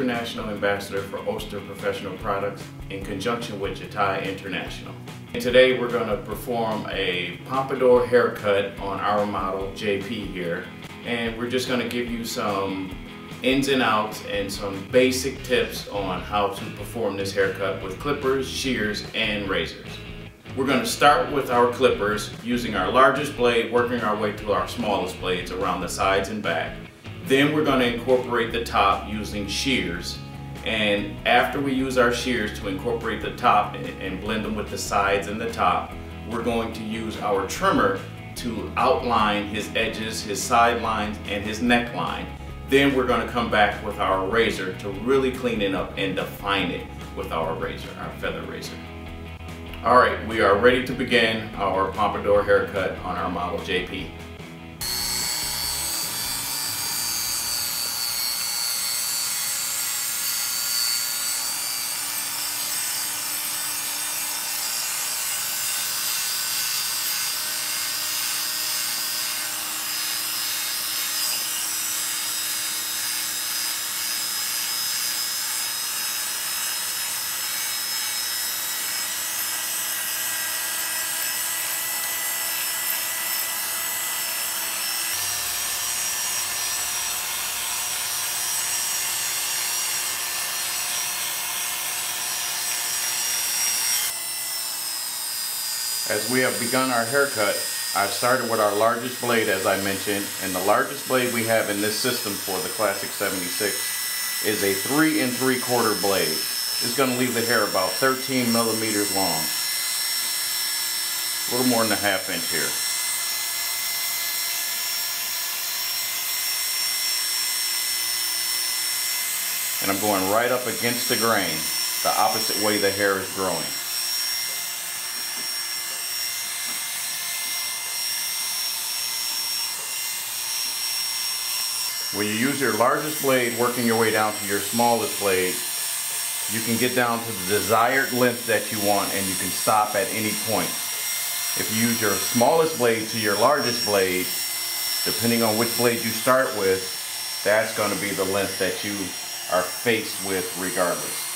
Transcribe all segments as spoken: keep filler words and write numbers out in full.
International Ambassador for Oster Professional Products in conjunction with Jatai International. And today we're going to perform a pompadour haircut on our model J P here, and we're just going to give you some ins and outs and some basic tips on how to perform this haircut with clippers, shears, and razors. We're going to start with our clippers using our largest blade, working our way to our smallest blades around the sides and back. Then we're going to incorporate the top using shears, and after we use our shears to incorporate the top and blend them with the sides and the top, we're going to use our trimmer to outline his edges, his sidelines, and his neckline. Then we're going to come back with our razor to really clean it up and define it with our razor, our feather razor. Alright, we are ready to begin our pompadour haircut on our model J P. As we have begun our haircut, I've started with our largest blade, as I mentioned, and the largest blade we have in this system for the Classic seventy-six is a three and three quarter blade. It's going to leave the hair about thirteen millimeters long, a little more than a half inch here. And I'm going right up against the grain, the opposite way the hair is growing. When you use your largest blade, working your way down to your smallest blade, you can get down to the desired length that you want, and you can stop at any point. If you use your smallest blade to your largest blade, depending on which blade you start with, that's going to be the length that you are faced with regardless.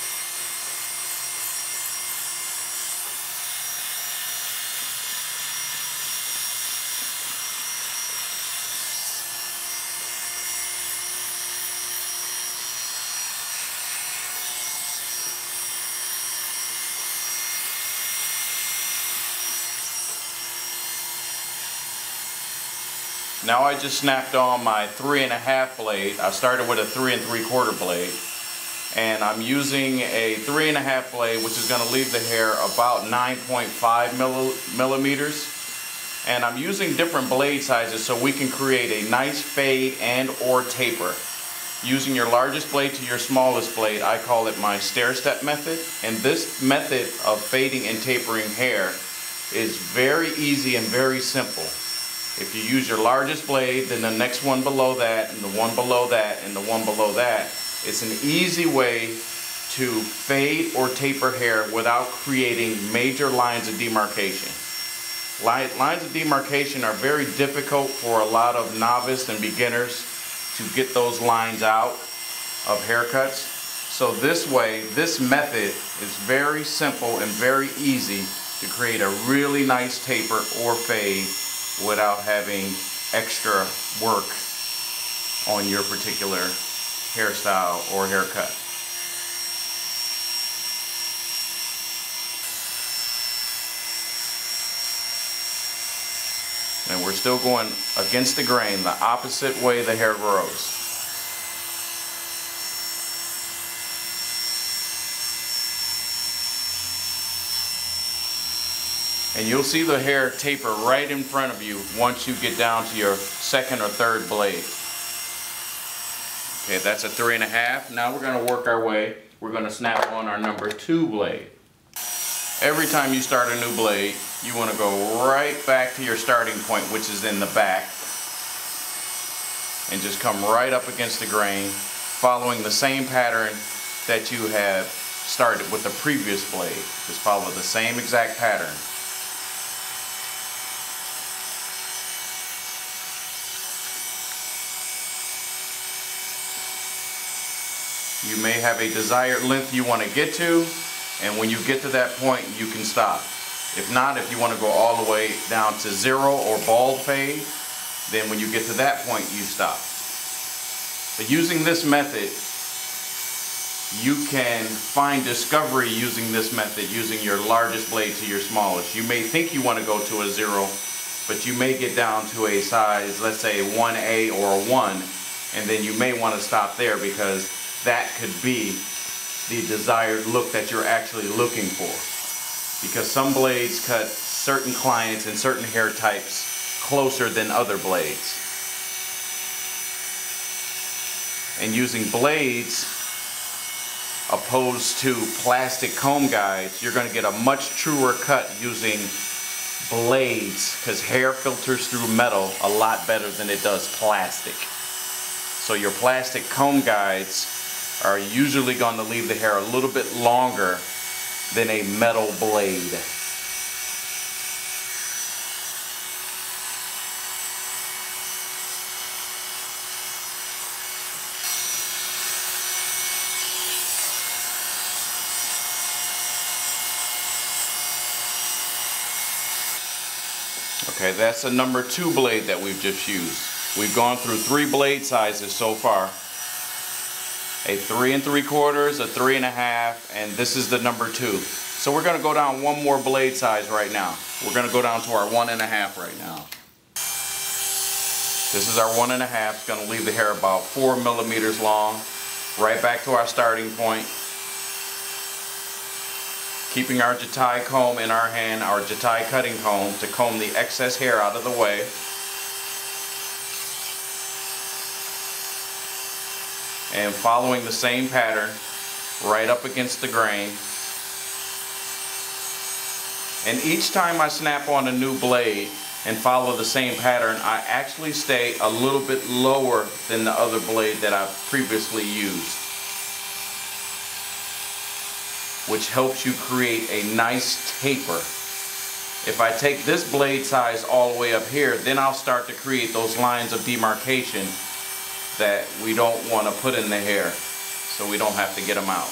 Now I just snapped on my three and a half blade. I started with a three and three quarter blade, and I'm using a three and a half blade, which is going to leave the hair about nine point five millimeters. And I'm using different blade sizes so we can create a nice fade and or taper. Using your largest blade to your smallest blade, I call it my stair step method. And this method of fading and tapering hair is very easy and very simple. If you use your largest blade, then the next one below that, and the one below that, and the one below that, it's an easy way to fade or taper hair without creating major lines of demarcation. Lines of demarcation are very difficult for a lot of novice and beginners to get those lines out of haircuts. So this way, this method is very simple and very easy to create a really nice taper or fade without having extra work on your particular hairstyle or haircut. And we're still going against the grain, the opposite way the hair grows. And you'll see the hair taper right in front of you once you get down to your second or third blade. Okay, that's a three and a half. Now we're going to work our way. We're going to snap on our number two blade. Every time you start a new blade, you want to go right back to your starting point, which is in the back, and just come right up against the grain, following the same pattern that you have started with the previous blade. Just follow the same exact pattern. You may have a desired length you want to get to, and when you get to that point you can stop. If not, if you want to go all the way down to zero or bald fade, then when you get to that point you stop. But using this method, you can find discovery using this method, using your largest blade to your smallest. You may think you want to go to a zero, but you may get down to a size, let's say one A or a one, and then you may want to stop there because that could be the desired look that you're actually looking for. Because some blades cut certain clients and certain hair types closer than other blades. And using blades opposed to plastic comb guides, you're going to get a much truer cut using blades, because hair filters through metal a lot better than it does plastic. So your plastic comb guides are usually going to leave the hair a little bit longer than a metal blade. Okay, that's the number two blade that we've just used. We've gone through three blade sizes so far. A three and three quarters, a three and a half, and this is the number two. So we're gonna go down one more blade size right now. We're gonna go down to our one and a half right now. This is our one and a half. It's gonna leave the hair about four millimeters long, right back to our starting point. Keeping our Jatai comb in our hand, our Jatai cutting comb, to comb the excess hair out of the way. And following the same pattern, right up against the grain. And each time I snap on a new blade and follow the same pattern, I actually stay a little bit lower than the other blade that I've previously used, which helps you create a nice taper. If I take this blade size all the way up here, then I'll start to create those lines of demarcation that we don't want to put in the hair, so we don't have to get them out.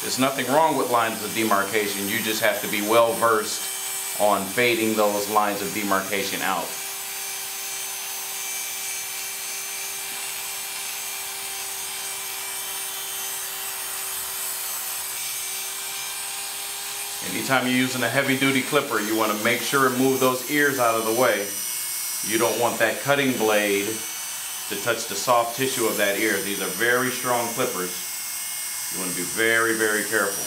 There's nothing wrong with lines of demarcation, you just have to be well versed on fading those lines of demarcation out. Anytime you're using a heavy-duty clipper, you want to make sure and move those ears out of the way. You don't want that cutting blade to touch the soft tissue of that ear. These are very strong clippers. You want to be very, very careful.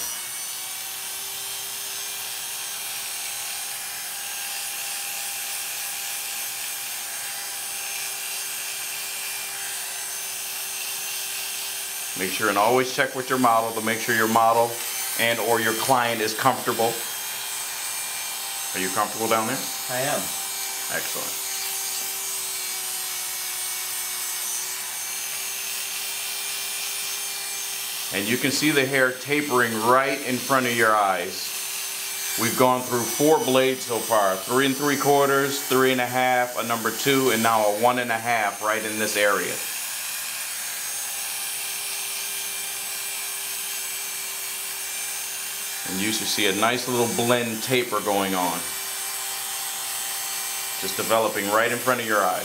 Make sure and always check with your model to make sure your model and or your client is comfortable. Are you comfortable down there? I am. Excellent. And you can see the hair tapering right in front of your eyes. We've gone through four blades so far. Three and three quarters, three and a half, a number two, and now a one and a half right in this area. And you should see a nice little blend taper going on, just developing right in front of your eyes.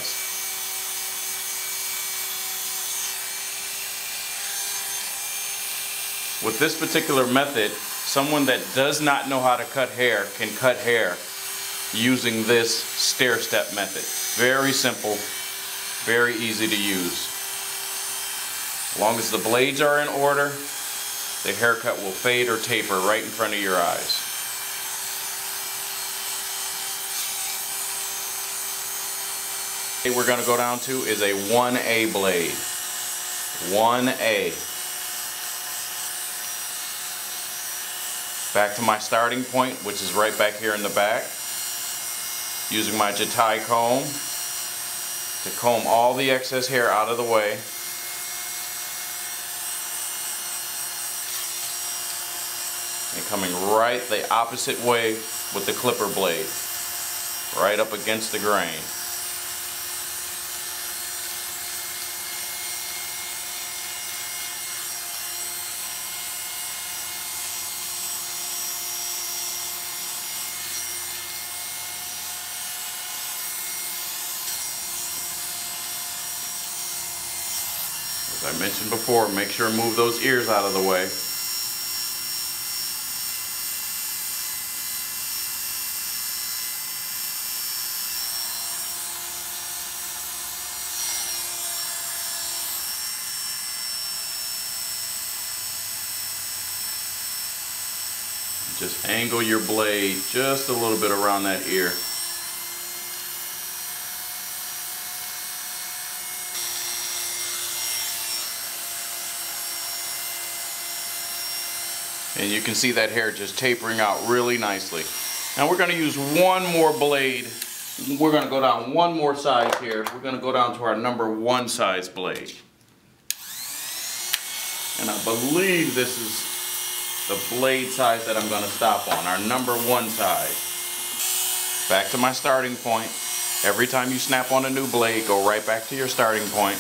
With this particular method, someone that does not know how to cut hair can cut hair using this stair step method. Very simple, very easy to use. As long as the blades are in order, the haircut will fade or taper right in front of your eyes. What we're going to go down to is a one A blade. one A. Back to my starting point, which is right back here in the back. Using my Jatai comb to comb all the excess hair out of the way. And coming right the opposite way with the clipper blade, right up against the grain. As I mentioned before, make sure to move those ears out of the way. Just angle your blade just a little bit around that ear. And you can see that hair just tapering out really nicely. Now we're going to use one more blade. We're going to go down one more size here. We're going to go down to our number one size blade. And I believe this is the blade size that I'm going to stop on, our number one size. Back to my starting point. Every time you snap on a new blade, go right back to your starting point.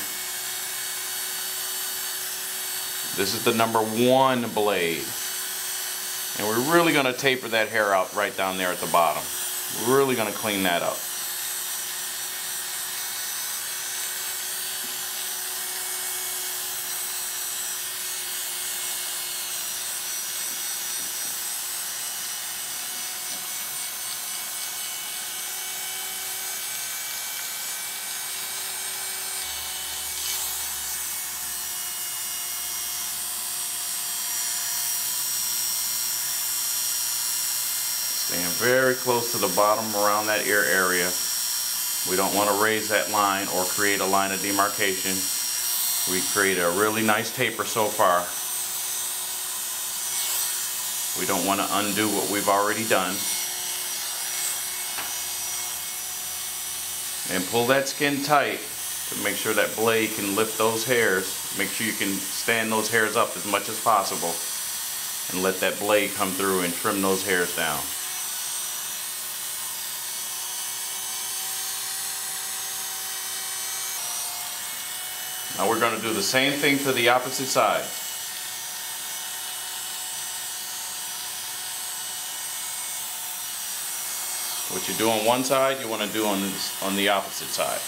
This is the number one blade. And we're really going to taper that hair out right down there at the bottom. We're really going to clean that up. Staying very close to the bottom around that ear area. We don't want to raise that line or create a line of demarcation. We created a really nice taper so far. We don't want to undo what we've already done. And pull that skin tight to make sure that blade can lift those hairs. Make sure you can stand those hairs up as much as possible and let that blade come through and trim those hairs down. Now we're going to do the same thing to the opposite side. What you do on one side, you want to do on, this, on the opposite side.